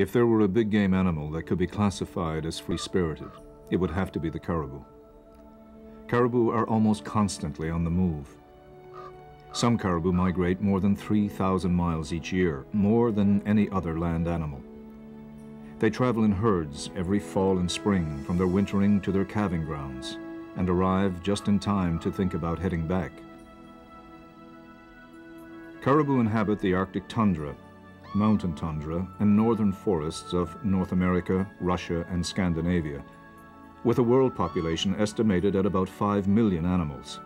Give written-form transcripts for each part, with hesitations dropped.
If there were a big game animal that could be classified as free-spirited, it would have to be the caribou. Caribou are almost constantly on the move. Some caribou migrate more than 3,000 miles each year, more than any other land animal. They travel in herds every fall and spring from their wintering to their calving grounds and arrive just in time to think about heading back. Caribou inhabit the Arctic tundra, mountain tundra, and northern forests of North America, Russia, and Scandinavia, with a world population estimated at about 5 million animals.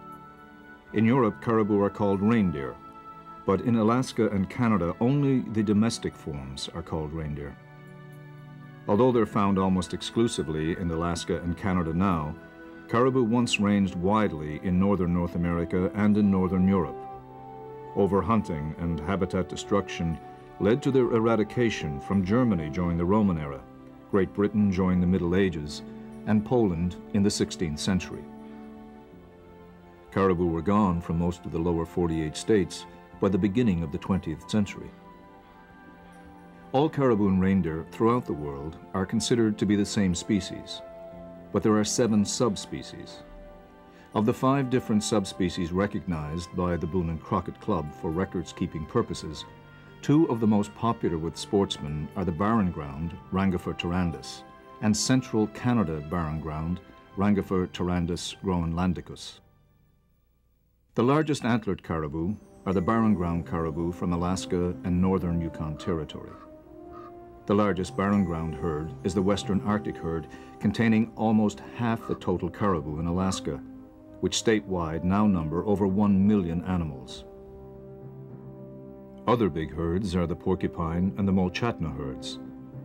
In Europe, caribou are called reindeer, but in Alaska and Canada, only the domestic forms are called reindeer. Although they're found almost exclusively in Alaska and Canada now, caribou once ranged widely in northern North America and in northern Europe. Overhunting and habitat destruction led to their eradication from Germany during the Roman era, Great Britain during the Middle Ages, and Poland in the 16th century. Caribou were gone from most of the lower 48 states by the beginning of the 20th century. All caribou and reindeer throughout the world are considered to be the same species, but there are 7 subspecies. Of the 5 different subspecies recognized by the Boone and Crockett Club for records-keeping purposes, 2 of the most popular with sportsmen are the Barren Ground, Rangifer tarandus, and Central Canada Barren Ground, Rangifer tarandus groenlandicus. The largest antlered caribou are the Barren Ground caribou from Alaska and northern Yukon Territory. The largest barren ground herd is the Western Arctic herd, containing almost half the total caribou in Alaska, which statewide now number over 1 million animals. Other big herds are the Porcupine and the Mulchatna herds,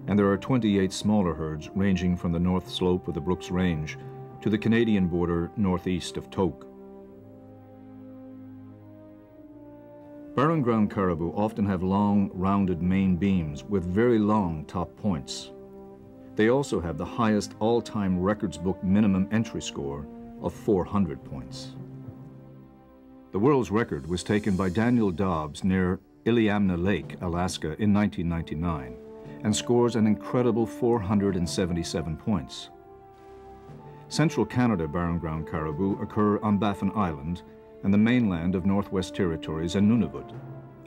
and there are 28 smaller herds ranging from the north slope of the Brooks Range to the Canadian border northeast of Tok. Barren ground caribou often have long, rounded main beams with very long top points. They also have the highest all-time records book minimum entry score of 400 points. The world's record was taken by Daniel Dobbs near Iliamna Lake, Alaska in 1999, and scores an incredible 477 points. Central Canada barren ground caribou occur on Baffin Island and the mainland of Northwest Territories and Nunavut,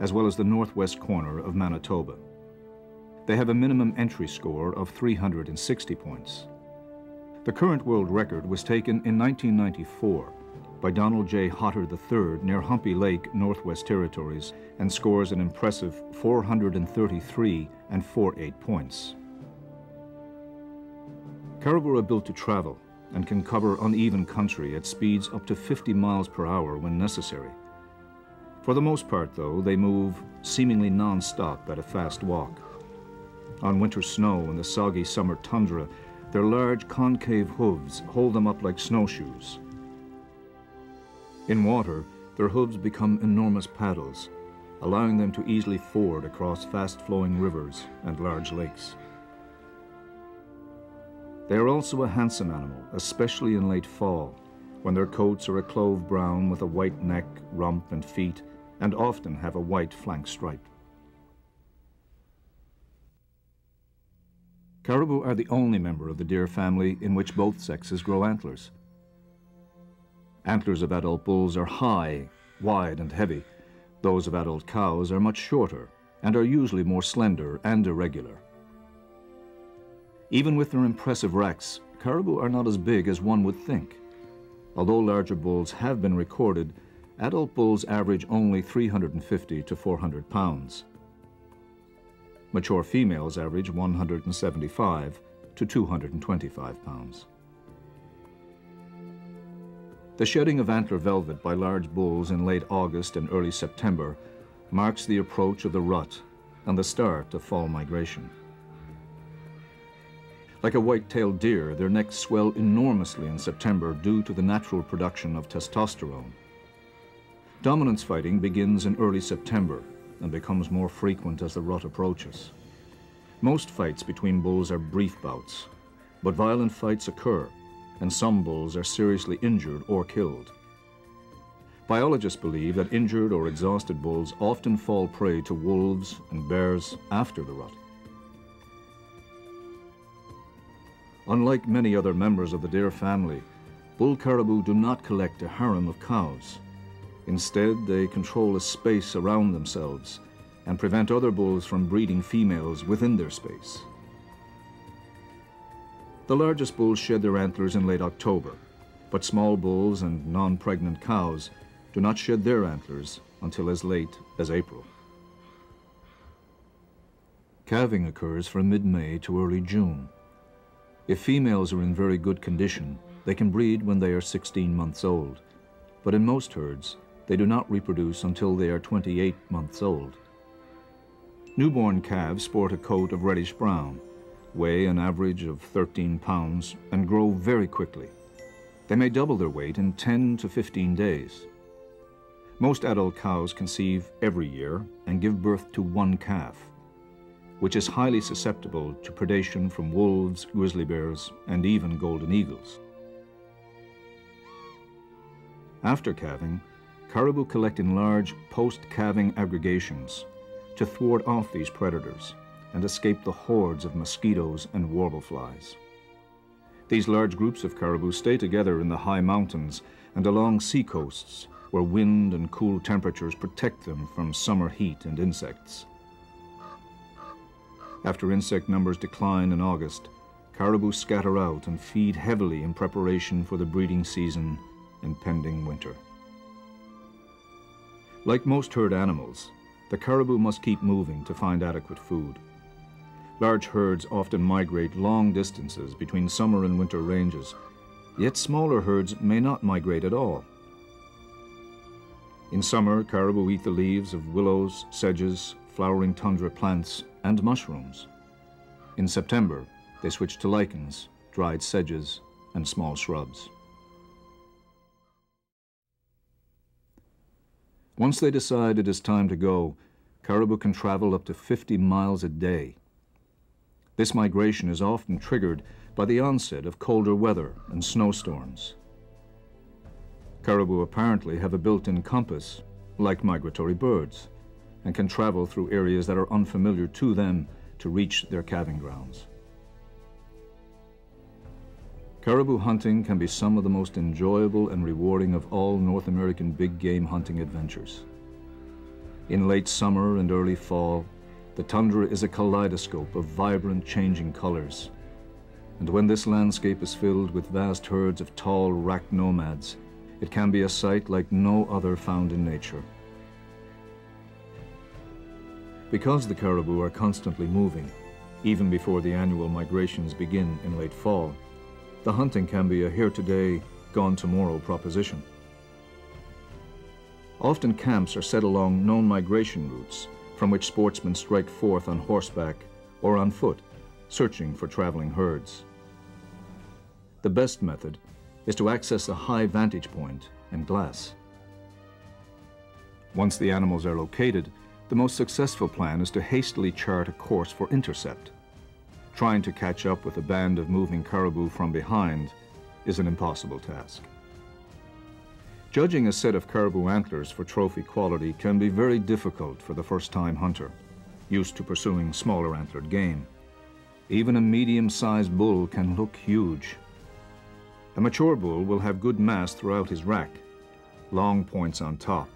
as well as the northwest corner of Manitoba. They have a minimum entry score of 360 points. The current world record was taken in 1994 by Donald J. Hotter III near Humpy Lake, Northwest Territories, and scores an impressive 433.48 points. Caribou are built to travel and can cover uneven country at speeds up to 50 miles per hour when necessary. For the most part, though, they move seemingly non-stop at a fast walk. On winter snow and the soggy summer tundra, their large concave hooves hold them up like snowshoes. In water, their hooves become enormous paddles, allowing them to easily ford across fast-flowing rivers and large lakes. They are also a handsome animal, especially in late fall, when their coats are a clove brown with a white neck, rump, and feet, and often have a white flank stripe. Caribou are the only member of the deer family in which both sexes grow antlers. Antlers of adult bulls are high, wide, and heavy. Those of adult cows are much shorter and are usually more slender and irregular. Even with their impressive racks, caribou are not as big as one would think. Although larger bulls have been recorded, adult bulls average only 350 to 400 pounds. Mature females average 175 to 225 pounds. The shedding of antler velvet by large bulls in late August and early September marks the approach of the rut and the start of fall migration. Like a white-tailed deer, their necks swell enormously in September due to the natural production of testosterone. Dominance fighting begins in early September and becomes more frequent as the rut approaches. Most fights between bulls are brief bouts, but violent fights occur, and some bulls are seriously injured or killed. Biologists believe that injured or exhausted bulls often fall prey to wolves and bears after the rut. Unlike many other members of the deer family, bull caribou do not collect a harem of cows. Instead, they control a space around themselves and prevent other bulls from breeding females within their space. The largest bulls shed their antlers in late October, but small bulls and non-pregnant cows do not shed their antlers until as late as April. Calving occurs from mid-May to early June. If females are in very good condition, they can breed when they are 16 months old, but in most herds, they do not reproduce until they are 28 months old. Newborn calves sport a coat of reddish-brown, weigh an average of 13 pounds, and grow very quickly. They may double their weight in 10 to 15 days. Most adult cows conceive every year and give birth to one calf, which is highly susceptible to predation from wolves, grizzly bears, and even golden eagles. After calving, caribou collect in large post-calving aggregations to thwart off these predators and escape the hordes of mosquitoes and warbleflies. These large groups of caribou stay together in the high mountains and along seacoasts where wind and cool temperatures protect them from summer heat and insects. After insect numbers decline in August, caribou scatter out and feed heavily in preparation for the breeding season and pending winter. Like most herd animals, the caribou must keep moving to find adequate food. Large herds often migrate long distances between summer and winter ranges, yet smaller herds may not migrate at all. In summer, caribou eat the leaves of willows, sedges, flowering tundra plants, and mushrooms. In September, they switch to lichens, dried sedges, and small shrubs. Once they decide it is time to go, caribou can travel up to 50 miles a day. This migration is often triggered by the onset of colder weather and snowstorms. Caribou apparently have a built-in compass, like migratory birds, and can travel through areas that are unfamiliar to them to reach their calving grounds. Caribou hunting can be some of the most enjoyable and rewarding of all North American big game hunting adventures. In late summer and early fall, the tundra is a kaleidoscope of vibrant, changing colors. And when this landscape is filled with vast herds of tall, racked nomads, it can be a sight like no other found in nature. Because the caribou are constantly moving, even before the annual migrations begin in late fall, the hunting can be a here today, gone tomorrow proposition. Often camps are set along known migration routes from which sportsmen strike forth on horseback or on foot, searching for traveling herds. The best method is to access a high vantage point and glass. Once the animals are located, the most successful plan is to hastily chart a course for intercept. Trying to catch up with a band of moving caribou from behind is an impossible task. Judging a set of caribou antlers for trophy quality can be very difficult for the first-time hunter, used to pursuing smaller antlered game. Even a medium-sized bull can look huge. A mature bull will have good mass throughout his rack, long points on top,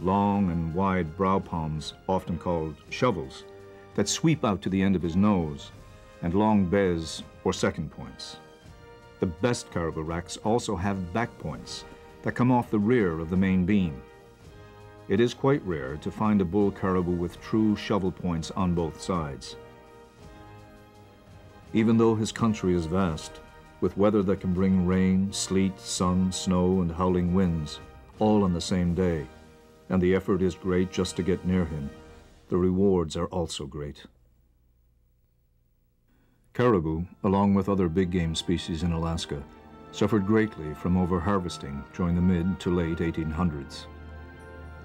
long and wide brow palms, often called shovels, that sweep out to the end of his nose, and long bez or second points. The best caribou racks also have back points that come off the rear of the main beam. It is quite rare to find a bull caribou with true shovel points on both sides. Even though his country is vast, with weather that can bring rain, sleet, sun, snow, and howling winds, all on the same day, and the effort is great just to get near him, the rewards are also great. Caribou, along with other big game species in Alaska, suffered greatly from over-harvesting during the mid to late 1800s.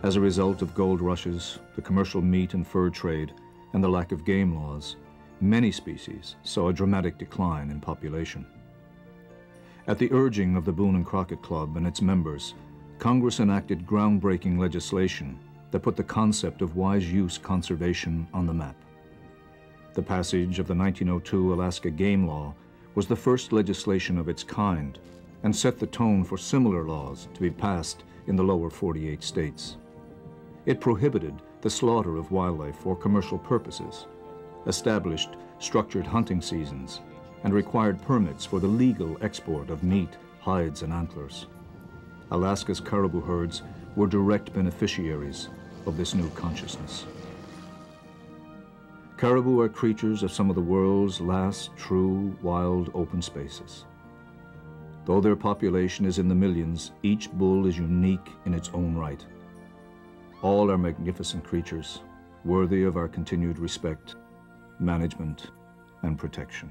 As a result of gold rushes, the commercial meat and fur trade, and the lack of game laws, many species saw a dramatic decline in population. At the urging of the Boone and Crockett Club and its members, Congress enacted groundbreaking legislation that put the concept of wise use conservation on the map. The passage of the 1902 Alaska Game Law was the first legislation of its kind and set the tone for similar laws to be passed in the lower 48 states. It prohibited the slaughter of wildlife for commercial purposes, established structured hunting seasons, and required permits for the legal export of meat, hides, and antlers. Alaska's caribou herds were direct beneficiaries of this new consciousness. Caribou are creatures of some of the world's last true wild open spaces. Though their population is in the millions, each bull is unique in its own right. All are magnificent creatures, worthy of our continued respect, management, and protection.